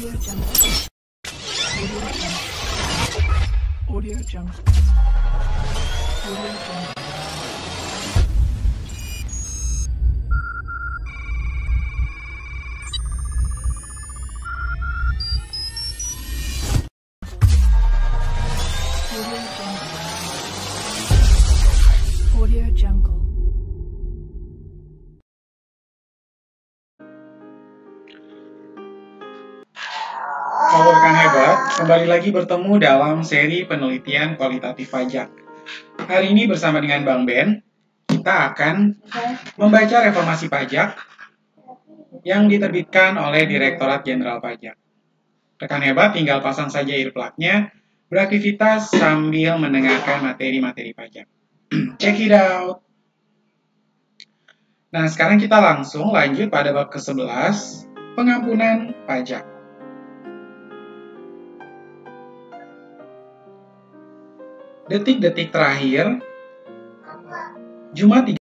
Audio Jungle. Melaporkan hebat, kembali lagi bertemu dalam seri penelitian kualitatif pajak. Hari ini bersama dengan Bang Ben, kita akan membaca reformasi pajak yang diterbitkan oleh Direktorat Jenderal Pajak. Rekan hebat tinggal pasang saja earplug-nya, beraktivitas sambil mendengarkan materi-materi pajak. Check it out! Nah, sekarang kita langsung lanjut pada bab ke-11, pengampunan pajak. Detik-detik terakhir, Jumat 3.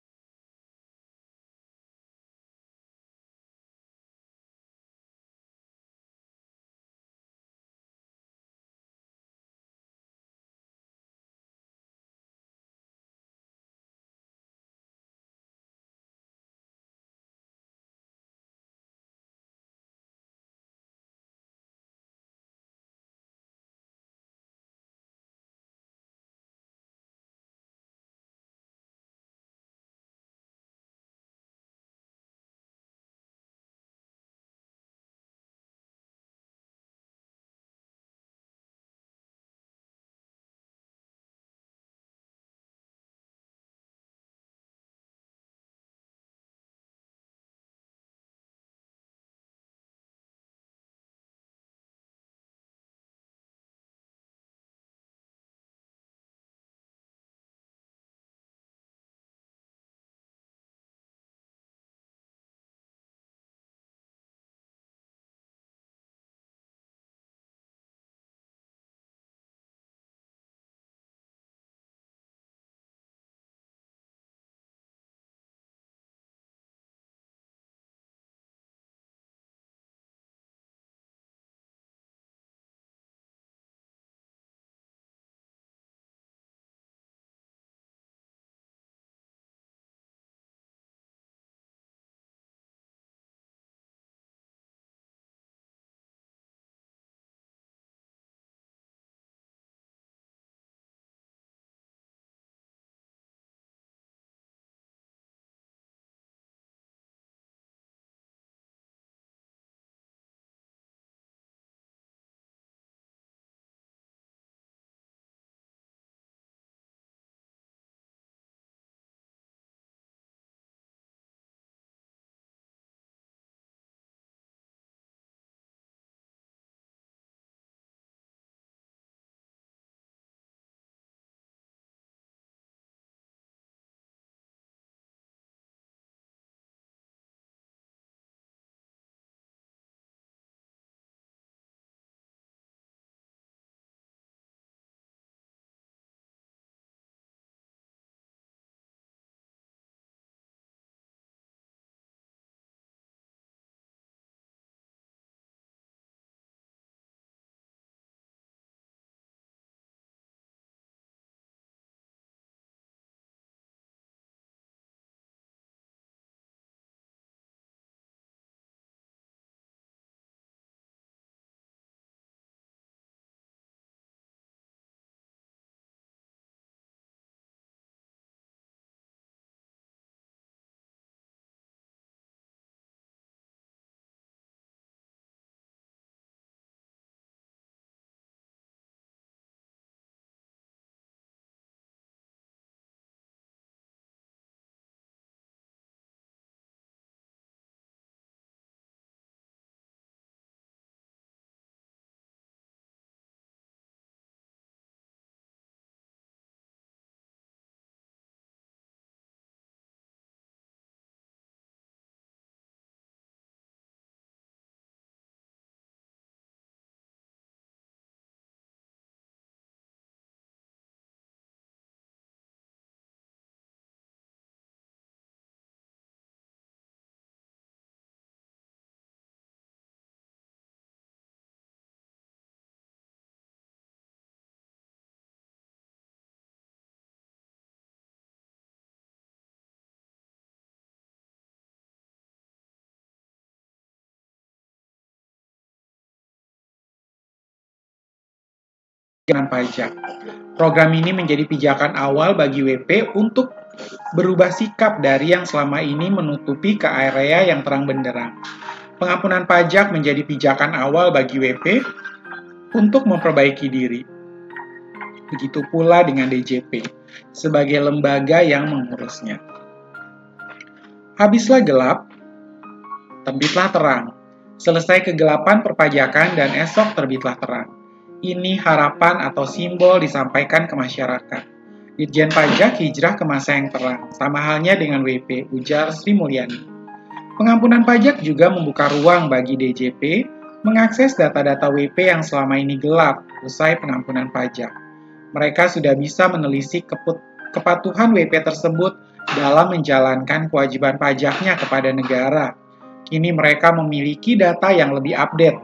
Dengan pajak. Program ini menjadi pijakan awal bagi WP untuk berubah sikap dari yang selama ini menutupi ke area yang terang benderang. Pengampunan pajak menjadi pijakan awal bagi WP untuk memperbaiki diri. Begitu pula dengan DJP sebagai lembaga yang mengurusnya. Habislah gelap, terbitlah terang. Selesai kegelapan perpajakan dan esok terbitlah terang. Ini harapan atau simbol disampaikan ke masyarakat. Ditjen Pajak hijrah ke masa yang terang, sama halnya dengan WP, ujar Sri Mulyani. Pengampunan pajak juga membuka ruang bagi DJP mengakses data-data WP yang selama ini gelap usai pengampunan pajak. Mereka sudah bisa menelisik kepatuhan WP tersebut dalam menjalankan kewajiban pajaknya kepada negara. Kini mereka memiliki data yang lebih update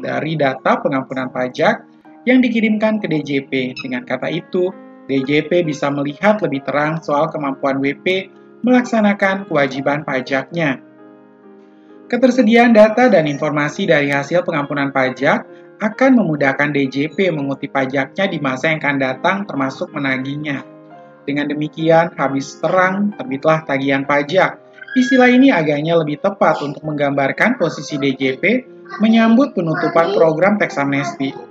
dari data pengampunan pajak yang dikirimkan ke DJP. Dengan kata itu, DJP bisa melihat lebih terang soal kemampuan WP melaksanakan kewajiban pajaknya. Ketersediaan data dan informasi dari hasil pengampunan pajak akan memudahkan DJP mengutip pajaknya di masa yang akan datang, termasuk menagihnya. Dengan demikian, habis terang, terbitlah tagihan pajak. Istilah ini agaknya lebih tepat untuk menggambarkan posisi DJP menyambut penutupan program teks amnesti.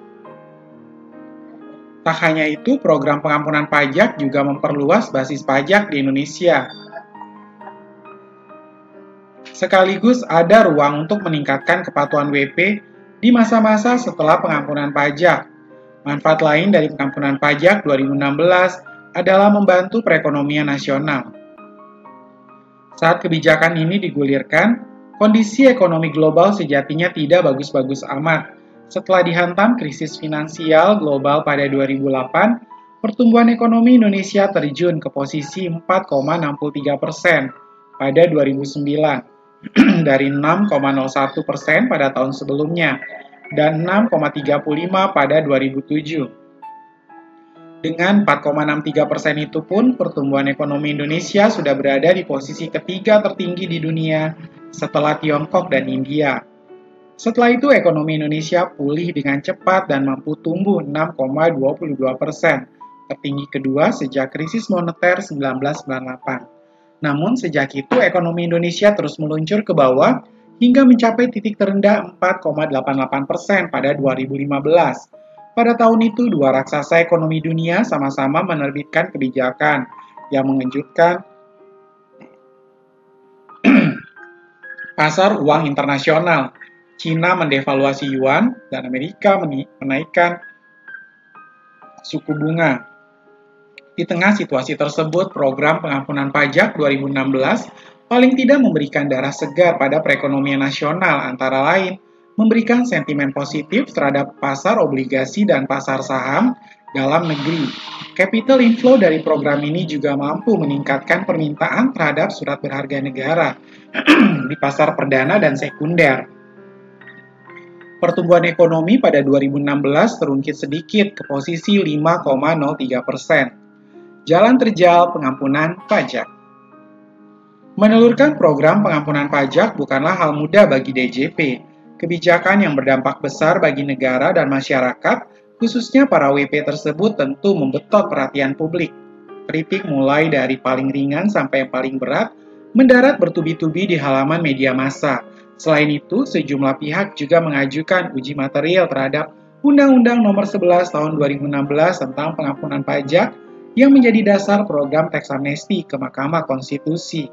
Tak hanya itu, program pengampunan pajak juga memperluas basis pajak di Indonesia. Sekaligus ada ruang untuk meningkatkan kepatuhan WP di masa-masa setelah pengampunan pajak. Manfaat lain dari pengampunan pajak 2016 adalah membantu perekonomian nasional. Saat kebijakan ini digulirkan, kondisi ekonomi global sejatinya tidak bagus-bagus amat. Setelah dihantam krisis finansial global pada 2008, pertumbuhan ekonomi Indonesia terjun ke posisi 4,63% pada 2009, dari 6,01% pada tahun sebelumnya, dan 6,35% pada 2007. Dengan 4,63% itu pun, pertumbuhan ekonomi Indonesia sudah berada di posisi ketiga tertinggi di dunia, setelah Tiongkok dan India. Setelah itu, ekonomi Indonesia pulih dengan cepat dan mampu tumbuh 6,22%, tertinggi kedua sejak krisis moneter 1998. Namun, sejak itu ekonomi Indonesia terus meluncur ke bawah hingga mencapai titik terendah 4,88% pada 2015. Pada tahun itu, dua raksasa ekonomi dunia sama-sama menerbitkan kebijakan yang mengejutkan pasar uang internasional. Cina mendevaluasi yuan dan Amerika menaikkan suku bunga. Di tengah situasi tersebut, program pengampunan pajak 2016 paling tidak memberikan darah segar pada perekonomian nasional, antara lain memberikan sentimen positif terhadap pasar obligasi dan pasar saham dalam negeri. Capital inflow dari program ini juga mampu meningkatkan permintaan terhadap surat berharga negara di pasar perdana dan sekunder. Pertumbuhan ekonomi pada 2016 terungkit sedikit ke posisi 5,03%. Jalan terjal pengampunan pajak. Menelurkan program pengampunan pajak bukanlah hal mudah bagi DJP. Kebijakan yang berdampak besar bagi negara dan masyarakat, khususnya para WP tersebut, tentu membetot perhatian publik. Kritik mulai dari paling ringan sampai yang paling berat mendarat bertubi-tubi di halaman media massa. Selain itu, sejumlah pihak juga mengajukan uji material terhadap Undang-Undang Nomor 11 Tahun 2016 tentang pengampunan pajak yang menjadi dasar program teks amnesti ke Mahkamah Konstitusi.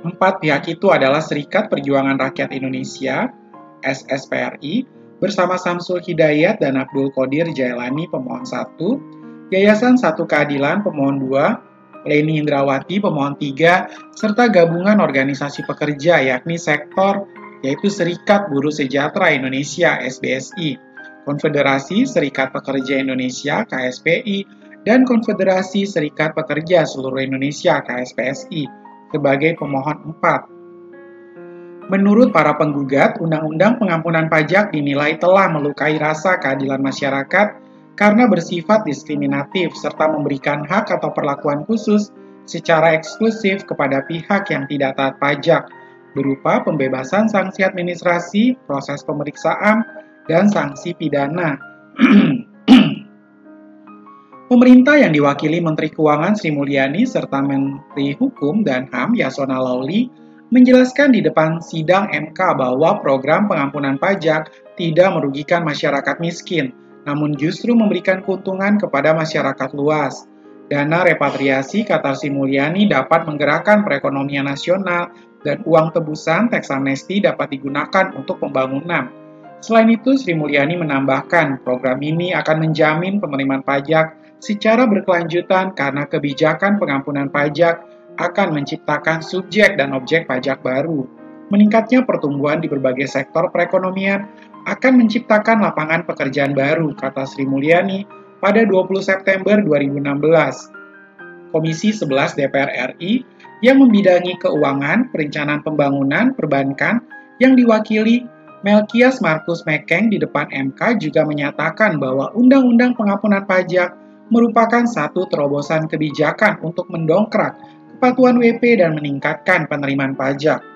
Empat pihak itu adalah Serikat Perjuangan Rakyat Indonesia, SSPRI, bersama Samsul Hidayat dan Abdul Qodir Jailani pemohon 1, Yayasan Satu Keadilan pemohon 2, Leni Indrawati pemohon 3, serta gabungan organisasi pekerja yakni sektor, yaitu Serikat Buruh Sejahtera Indonesia (SBSI), Konfederasi Serikat Pekerja Indonesia (KSPI), dan Konfederasi Serikat Pekerja Seluruh Indonesia (KSPSI) sebagai pemohon 4. Menurut para penggugat, Undang-Undang Pengampunan Pajak dinilai telah melukai rasa keadilan masyarakat karena bersifat diskriminatif serta memberikan hak atau perlakuan khusus secara eksklusif kepada pihak yang tidak taat pajak, berupa pembebasan sanksi administrasi, proses pemeriksaan, dan sanksi pidana Pemerintah yang diwakili Menteri Keuangan Sri Mulyani serta Menteri Hukum dan HAM Yasonna Laoly menjelaskan di depan sidang MK bahwa program pengampunan pajak tidak merugikan masyarakat miskin, namun justru memberikan keuntungan kepada masyarakat luas. Dana repatriasi, kata Sri Mulyani, dapat menggerakkan perekonomian nasional dan uang tebusan teks amnesti dapat digunakan untuk pembangunan. Selain itu, Sri Mulyani menambahkan program ini akan menjamin penerimaan pajak secara berkelanjutan karena kebijakan pengampunan pajak akan menciptakan subjek dan objek pajak baru. Meningkatnya pertumbuhan di berbagai sektor perekonomian akan menciptakan lapangan pekerjaan baru, kata Sri Mulyani pada 20 September 2016. Komisi 11 DPR RI yang membidangi keuangan, perencanaan pembangunan, perbankan yang diwakili Melkias Markus Mekeng di depan MK juga menyatakan bahwa Undang-Undang Pengampunan Pajak merupakan satu terobosan kebijakan untuk mendongkrak kepatuhan WP dan meningkatkan penerimaan pajak.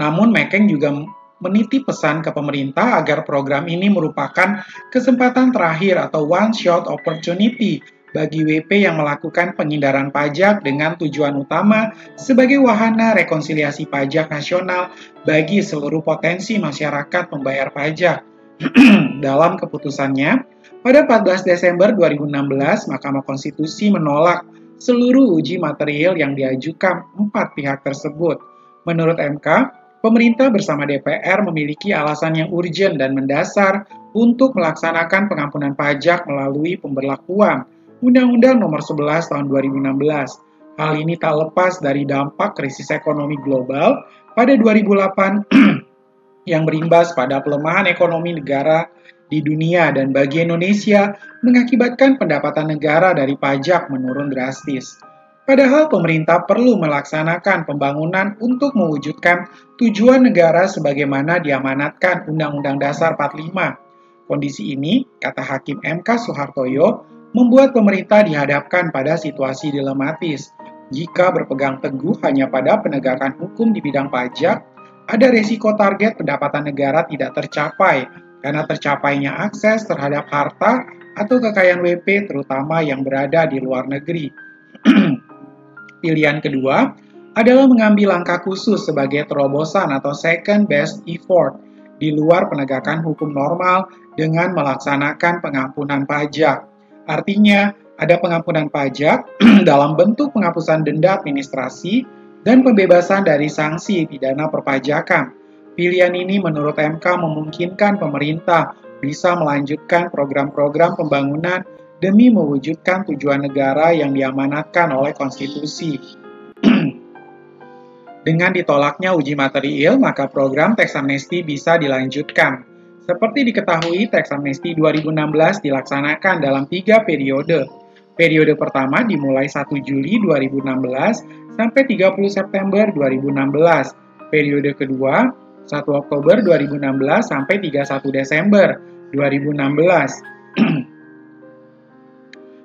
Namun, Mekeng juga menitip pesan ke pemerintah agar program ini merupakan kesempatan terakhir atau one-shot opportunity bagi WP yang melakukan penghindaran pajak dengan tujuan utama sebagai wahana rekonsiliasi pajak nasional bagi seluruh potensi masyarakat pembayar pajak. Dalam keputusannya, pada 14 Desember 2016, Mahkamah Konstitusi menolak seluruh uji material yang diajukan 4 pihak tersebut. Menurut MK, pemerintah bersama DPR memiliki alasan yang urgen dan mendasar untuk melaksanakan pengampunan pajak melalui pemberlakuan Undang-Undang Nomor 11 Tahun 2016. Hal ini tak lepas dari dampak krisis ekonomi global pada 2008 yang berimbas pada pelemahan ekonomi negara di dunia dan bagi Indonesia mengakibatkan pendapatan negara dari pajak menurun drastis. Padahal pemerintah perlu melaksanakan pembangunan untuk mewujudkan tujuan negara sebagaimana diamanatkan Undang-Undang Dasar 45. Kondisi ini, kata Hakim MK Soehartoyo, membuat pemerintah dihadapkan pada situasi dilematis. Jika berpegang teguh hanya pada penegakan hukum di bidang pajak, ada resiko target pendapatan negara tidak tercapai karena tercapainya akses terhadap harta atau kekayaan WP terutama yang berada di luar negeri. Pilihan kedua adalah mengambil langkah khusus sebagai terobosan atau second best effort di luar penegakan hukum normal dengan melaksanakan pengampunan pajak. Artinya, ada pengampunan pajak dalam bentuk penghapusan denda administrasi dan pembebasan dari sanksi pidana perpajakan. Pilihan ini menurut MK memungkinkan pemerintah bisa melanjutkan program-program pembangunan demi mewujudkan tujuan negara yang diamanatkan oleh konstitusi. Dengan ditolaknya uji materiil, maka program teks amnesti bisa dilanjutkan. Seperti diketahui, teks amnesti 2016 dilaksanakan dalam 3 periode. Periode pertama dimulai 1 Juli 2016 sampai 30 September 2016. Periode kedua 1 Oktober 2016 sampai 31 Desember 2016.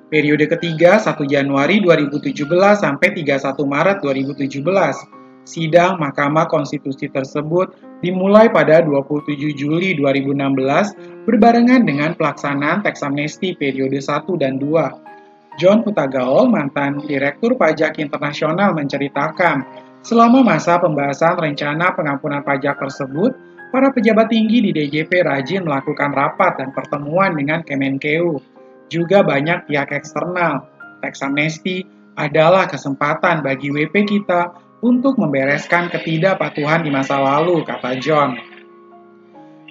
Periode ketiga 1 Januari 2017 sampai 31 Maret 2017. Sidang Mahkamah Konstitusi tersebut dimulai pada 27 Juli 2016 berbarengan dengan pelaksanaan teks amnesti periode 1 dan 2. John Puttagal, mantan Direktur Pajak Internasional, menceritakan, selama masa pembahasan rencana pengampunan pajak tersebut, para pejabat tinggi di DJP rajin melakukan rapat dan pertemuan dengan Kemenkeu. Juga banyak pihak eksternal. Teks amnesti adalah kesempatan bagi WP kita untuk membereskan ketidakpatuhan di masa lalu, kata John.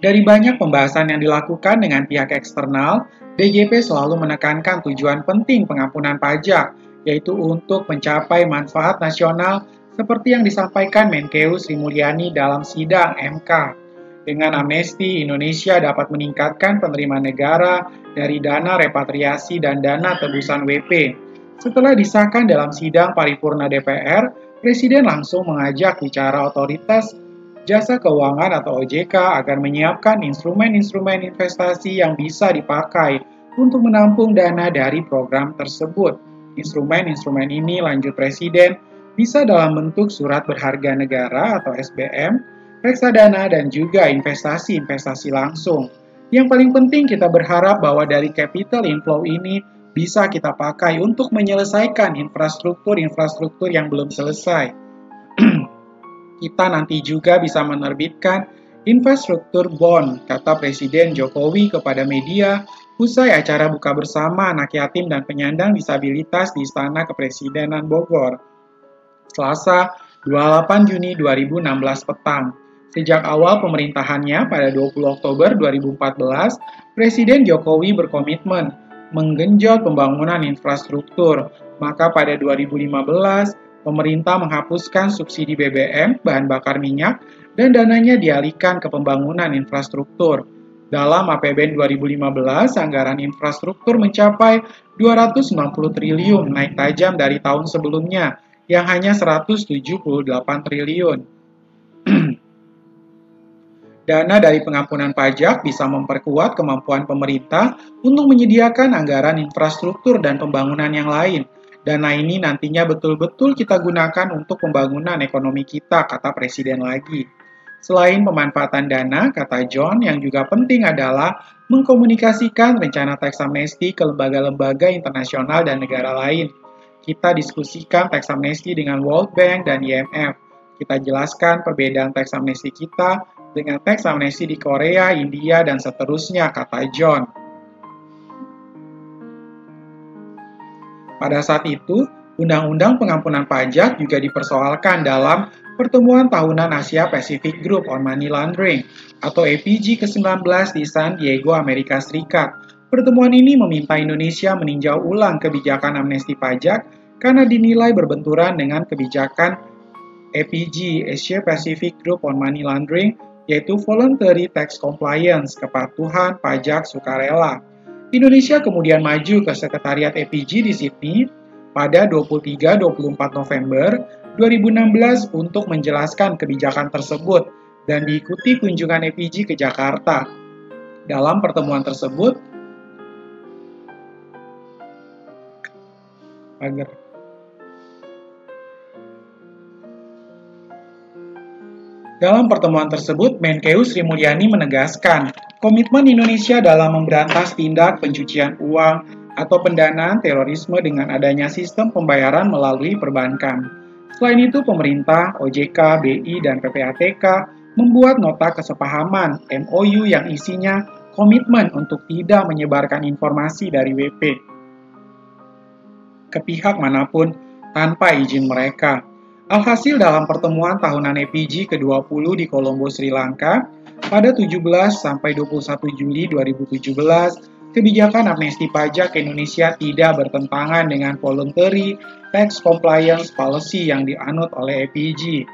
Dari banyak pembahasan yang dilakukan dengan pihak eksternal, DJP selalu menekankan tujuan penting pengampunan pajak, yaitu untuk mencapai manfaat nasional seperti yang disampaikan Menkeu Sri Mulyani dalam sidang MK. Dengan amnesti, Indonesia dapat meningkatkan penerimaan negara dari dana repatriasi dan dana tebusan WP. Setelah disahkan dalam sidang paripurna DPR, Presiden langsung mengajak bicara otoritas jasa keuangan atau OJK agar menyiapkan instrumen-instrumen investasi yang bisa dipakai untuk menampung dana dari program tersebut. Instrumen-instrumen ini, lanjut Presiden, bisa dalam bentuk surat berharga negara atau SBM, reksadana, dan juga investasi-investasi langsung. Yang paling penting kita berharap bahwa dari capital inflow ini bisa kita pakai untuk menyelesaikan infrastruktur-infrastruktur yang belum selesai. Kita nanti juga bisa menerbitkan infrastruktur bond, kata Presiden Jokowi kepada media usai acara buka bersama anak yatim dan penyandang disabilitas di Istana Kepresidenan Bogor, Selasa 28 Juni 2016 petang. Sejak awal pemerintahannya pada 20 Oktober 2014, Presiden Jokowi berkomitmen menggenjot pembangunan infrastruktur. Maka pada 2015, pemerintah menghapuskan subsidi BBM, bahan bakar minyak, dan dananya dialihkan ke pembangunan infrastruktur. Dalam APBN 2015, anggaran infrastruktur mencapai 290 triliun, naik tajam dari tahun sebelumnya, yang hanya 178 triliun. Dana dari pengampunan pajak bisa memperkuat kemampuan pemerintah untuk menyediakan anggaran infrastruktur dan pembangunan yang lain. Dana ini nantinya betul-betul kita gunakan untuk pembangunan ekonomi kita, kata Presiden lagi. Selain pemanfaatan dana, kata John, yang juga penting adalah mengkomunikasikan rencana tax amnesty ke lembaga-lembaga internasional dan negara lain. Kita diskusikan tax amnesty dengan World Bank dan IMF. Kita jelaskan perbedaan tax amnesty kita dengan teks amnesti di Korea, India, dan seterusnya, kata John. Pada saat itu, Undang-Undang Pengampunan Pajak juga dipersoalkan dalam Pertemuan Tahunan Asia Pacific Group on Money Laundering atau EPG ke-19 di San Diego, Amerika Serikat. Pertemuan ini meminta Indonesia meninjau ulang kebijakan amnesti pajak karena dinilai berbenturan dengan kebijakan APG, Asia Pacific Group on Money Laundering, yaitu Voluntary Tax Compliance, kepatuhan pajak sukarela. Indonesia kemudian maju ke Sekretariat EPG di Sydney pada 23-24 November 2016 untuk menjelaskan kebijakan tersebut dan diikuti kunjungan EPG ke Jakarta. Dalam pertemuan tersebut, Menkeu Sri Mulyani menegaskan komitmen Indonesia dalam memberantas tindak pencucian uang atau pendanaan terorisme dengan adanya sistem pembayaran melalui perbankan. Selain itu, pemerintah, OJK, BI, dan PPATK membuat nota kesepahaman MOU yang isinya komitmen untuk tidak menyebarkan informasi dari WP ke pihak manapun tanpa izin mereka. Alhasil dalam pertemuan tahunan EPG ke-20 di Kolombo, Sri Lanka, pada 17-21 Juli 2017, kebijakan amnesti pajak Indonesia tidak bertentangan dengan voluntary tax compliance policy yang dianut oleh EPG.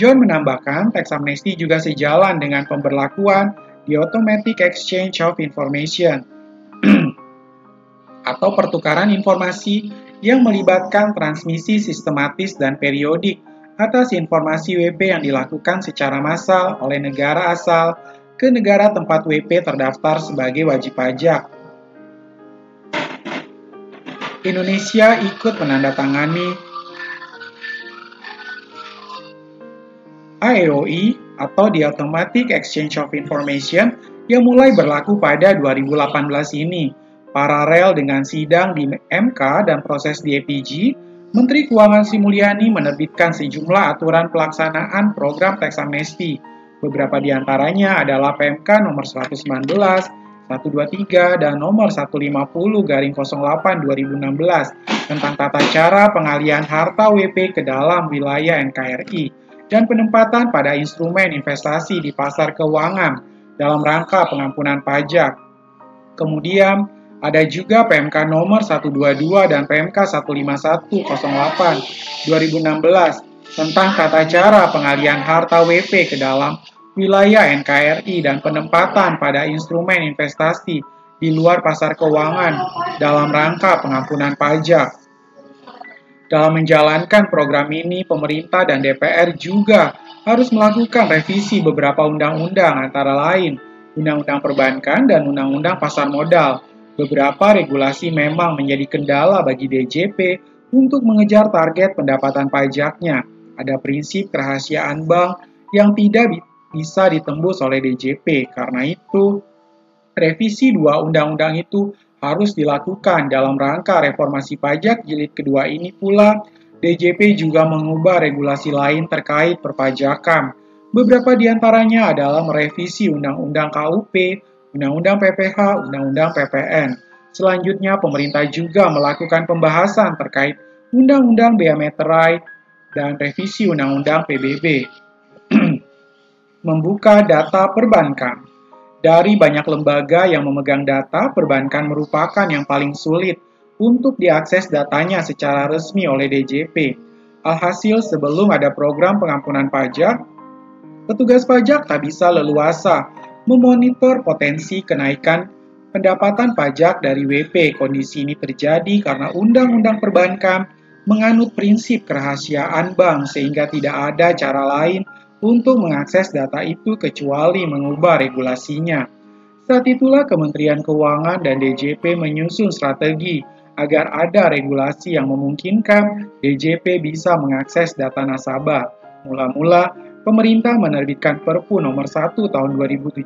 John menambahkan, tax amnesti juga sejalan dengan pemberlakuan the automatic exchange of information atau pertukaran informasi yang melibatkan transmisi sistematis dan periodik atas informasi WP yang dilakukan secara massal oleh negara asal ke negara tempat WP terdaftar sebagai wajib pajak. Indonesia ikut menandatangani AEOI atau The Automatic Exchange of Information yang mulai berlaku pada 2018 ini. Paralel dengan sidang di MK dan proses di EPG, Menteri Keuangan Sri Mulyani menerbitkan sejumlah aturan pelaksanaan program tax amnesty. Beberapa di antaranya adalah PMK nomor 119, 123, dan nomor 150/08/2016 tentang tata cara pengalihan harta WP ke dalam wilayah NKRI dan penempatan pada instrumen investasi di pasar keuangan dalam rangka pengampunan pajak. Kemudian, ada juga PMK nomor 122 dan PMK 151/08/2016 tentang tata cara pengalihan harta WP ke dalam wilayah NKRI dan penempatan pada instrumen investasi di luar pasar keuangan dalam rangka pengampunan pajak. Dalam menjalankan program ini, pemerintah dan DPR juga harus melakukan revisi beberapa undang-undang, antara lain Undang-Undang Perbankan dan Undang-Undang Pasar Modal. Beberapa regulasi memang menjadi kendala bagi DJP untuk mengejar target pendapatan pajaknya. Ada prinsip kerahasiaan bank yang tidak bisa ditembus oleh DJP. Karena itu, revisi dua undang-undang itu harus dilakukan dalam rangka reformasi pajak jilid kedua ini pula. DJP juga mengubah regulasi lain terkait perpajakan. Beberapa diantaranya adalah merevisi Undang-Undang KUP, Undang-Undang PPh, Undang-Undang PPN. Selanjutnya, pemerintah juga melakukan pembahasan terkait Undang-Undang Bea Meterai dan revisi Undang-Undang PBB. Membuka data perbankan. Dari banyak lembaga yang memegang data, perbankan merupakan yang paling sulit untuk diakses datanya secara resmi oleh DJP. Alhasil, sebelum ada program pengampunan pajak, petugas pajak tak bisa leluasa memonitor potensi kenaikan pendapatan pajak dari WP. Kondisi ini terjadi karena Undang-Undang Perbankan menganut prinsip kerahasiaan bank, sehingga tidak ada cara lain untuk mengakses data itu kecuali mengubah regulasinya. Saat itulah Kementerian Keuangan dan DJP menyusun strategi agar ada regulasi yang memungkinkan DJP bisa mengakses data nasabah. Mula-mula, pemerintah menerbitkan Perpu nomor 1 tahun 2017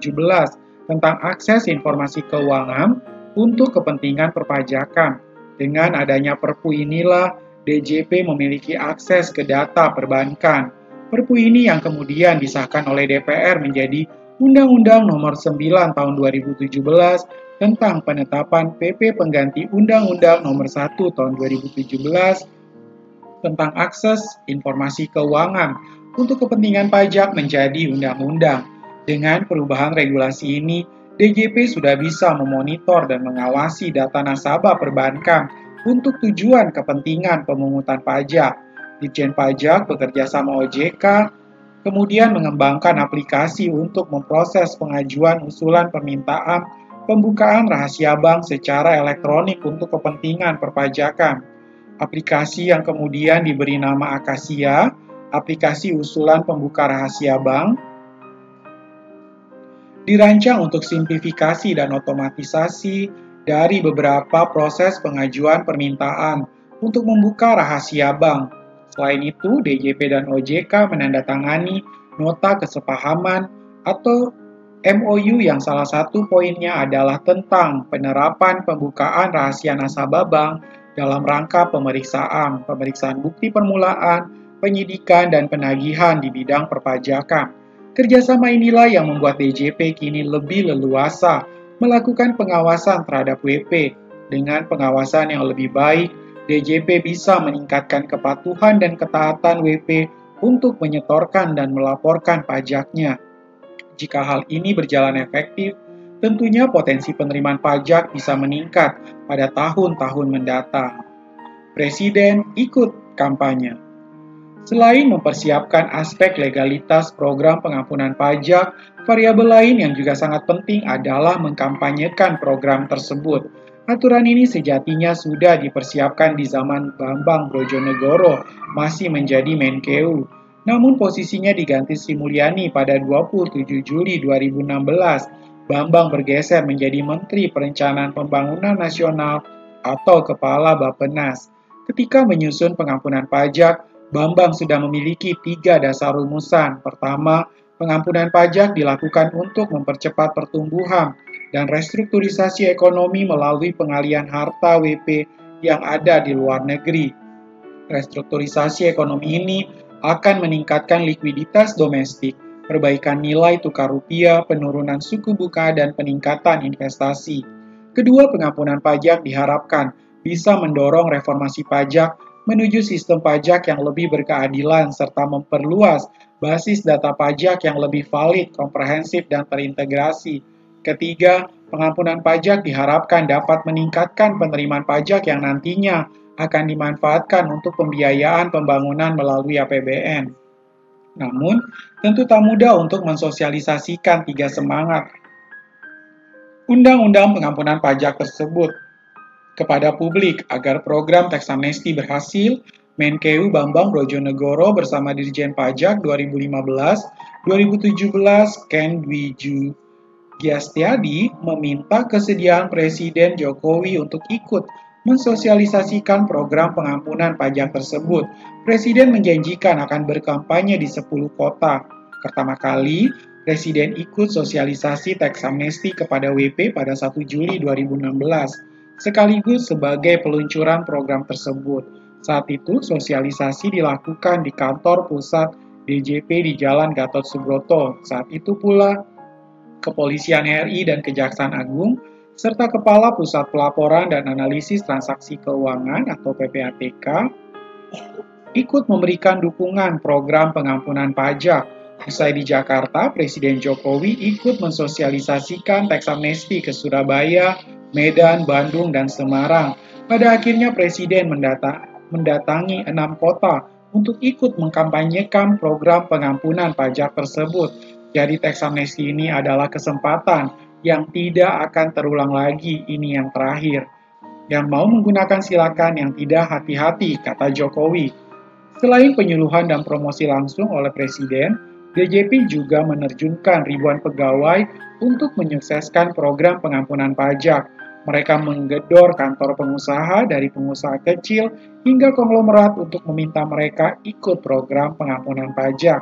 tentang akses informasi keuangan untuk kepentingan perpajakan. Dengan adanya Perpu inilah DJP memiliki akses ke data perbankan. Perpu ini yang kemudian disahkan oleh DPR menjadi Undang-Undang nomor 9 tahun 2017 tentang penetapan PP pengganti Undang-Undang Nomor 1 Tahun 2017 tentang akses informasi keuangan untuk kepentingan pajak menjadi undang-undang. Dengan perubahan regulasi ini, DJP sudah bisa memonitor dan mengawasi data nasabah perbankan untuk tujuan kepentingan pemungutan pajak. Ditjen Pajak bekerja sama OJK, kemudian mengembangkan aplikasi untuk memproses pengajuan usulan permintaan pembukaan rahasia bank secara elektronik untuk kepentingan perpajakan. Aplikasi yang kemudian diberi nama Akasia, aplikasi usulan pembuka rahasia bank, dirancang untuk simplifikasi dan otomatisasi dari beberapa proses pengajuan permintaan untuk membuka rahasia bank. Selain itu, DJP dan OJK menandatangani nota kesepahaman atau MOU yang salah satu poinnya adalah tentang penerapan pembukaan rahasia nasabah bank dalam rangka pemeriksaan, pemeriksaan bukti permulaan, penyidikan, dan penagihan di bidang perpajakan. Kerjasama inilah yang membuat DJP kini lebih leluasa melakukan pengawasan terhadap WP. Dengan pengawasan yang lebih baik, DJP bisa meningkatkan kepatuhan dan ketaatan WP untuk menyetorkan dan melaporkan pajaknya. Jika hal ini berjalan efektif, tentunya potensi penerimaan pajak bisa meningkat pada tahun-tahun mendatang. Presiden ikut kampanye. Selain mempersiapkan aspek legalitas program pengampunan pajak, variabel lain yang juga sangat penting adalah mengkampanyekan program tersebut. Aturan ini sejatinya sudah dipersiapkan di zaman Bambang Brojonegoro, masih menjadi Menkeu. Namun posisinya diganti Sri Mulyani pada 27 Juli 2016. Bambang bergeser menjadi Menteri Perencanaan Pembangunan Nasional atau Kepala Bappenas. Ketika menyusun pengampunan pajak, Bambang sudah memiliki 3 dasar rumusan. Pertama, pengampunan pajak dilakukan untuk mempercepat pertumbuhan dan restrukturisasi ekonomi melalui pengalihan harta WP yang ada di luar negeri. Restrukturisasi ekonomi ini akan meningkatkan likuiditas domestik, perbaikan nilai tukar rupiah, penurunan suku bunga, dan peningkatan investasi. Kedua, pengampunan pajak diharapkan bisa mendorong reformasi pajak menuju sistem pajak yang lebih berkeadilan serta memperluas basis data pajak yang lebih valid, komprehensif, dan terintegrasi. Ketiga, pengampunan pajak diharapkan dapat meningkatkan penerimaan pajak yang nantinya akan dimanfaatkan untuk pembiayaan pembangunan melalui APBN. Namun, tentu tak mudah untuk mensosialisasikan 3 semangat Undang-Undang Pengampunan Pajak tersebut kepada publik. Agar program teks amnesti berhasil, Menkeu Bambang Brojonegoro bersama Dirjen Pajak 2015-2017 Ken Dwi Jugiastiadi meminta kesediaan Presiden Jokowi untuk ikut mensosialisasikan program pengampunan pajak tersebut. Presiden menjanjikan akan berkampanye di 10 kota. Pertama kali, Presiden ikut sosialisasi teks amnesti kepada WP pada 1 Juli 2016, sekaligus sebagai peluncuran program tersebut. Saat itu, sosialisasi dilakukan di kantor pusat DJP di Jalan Gatot Subroto. Saat itu pula, Kepolisian RI dan Kejaksaan Agung, serta Kepala Pusat Pelaporan dan Analisis Transaksi Keuangan atau PPATK, ikut memberikan dukungan program pengampunan pajak. Usai di Jakarta, Presiden Jokowi ikut mensosialisasikan teks amnesti ke Surabaya, Medan, Bandung, dan Semarang. Pada akhirnya Presiden mendatangi 6 kota untuk ikut mengkampanyekan program pengampunan pajak tersebut. Jadi teks amnesti ini adalah kesempatan yang tidak akan terulang lagi, ini yang terakhir. Yang mau menggunakan silakan, yang tidak hati-hati, kata Jokowi. Selain penyuluhan dan promosi langsung oleh Presiden, DJP juga menerjunkan ribuan pegawai untuk menyukseskan program pengampunan pajak. Mereka menggedor kantor pengusaha dari pengusaha kecil hingga konglomerat untuk meminta mereka ikut program pengampunan pajak.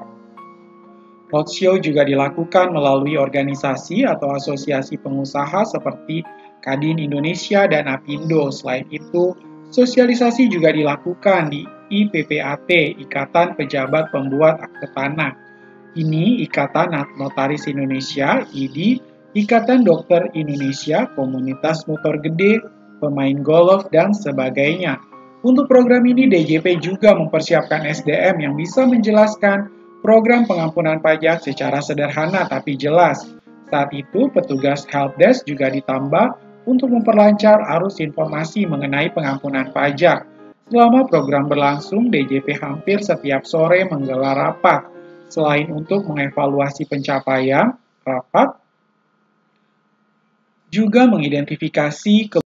Roadshow juga dilakukan melalui organisasi atau asosiasi pengusaha seperti Kadin Indonesia dan Apindo. Selain itu, sosialisasi juga dilakukan di IPPAT, Ikatan Pejabat Pembuat Akte Tanah. Ini Ikatan Notaris Indonesia, IDI, Ikatan Dokter Indonesia, Komunitas Motor Gede, Pemain Golf, dan sebagainya. Untuk program ini, DJP juga mempersiapkan SDM yang bisa menjelaskan program pengampunan pajak secara sederhana tapi jelas. Saat itu, petugas helpdesk juga ditambah untuk memperlancar arus informasi mengenai pengampunan pajak. Selama program berlangsung, DJP hampir setiap sore menggelar rapat. Selain untuk mengevaluasi pencapaian, rapat juga mengidentifikasi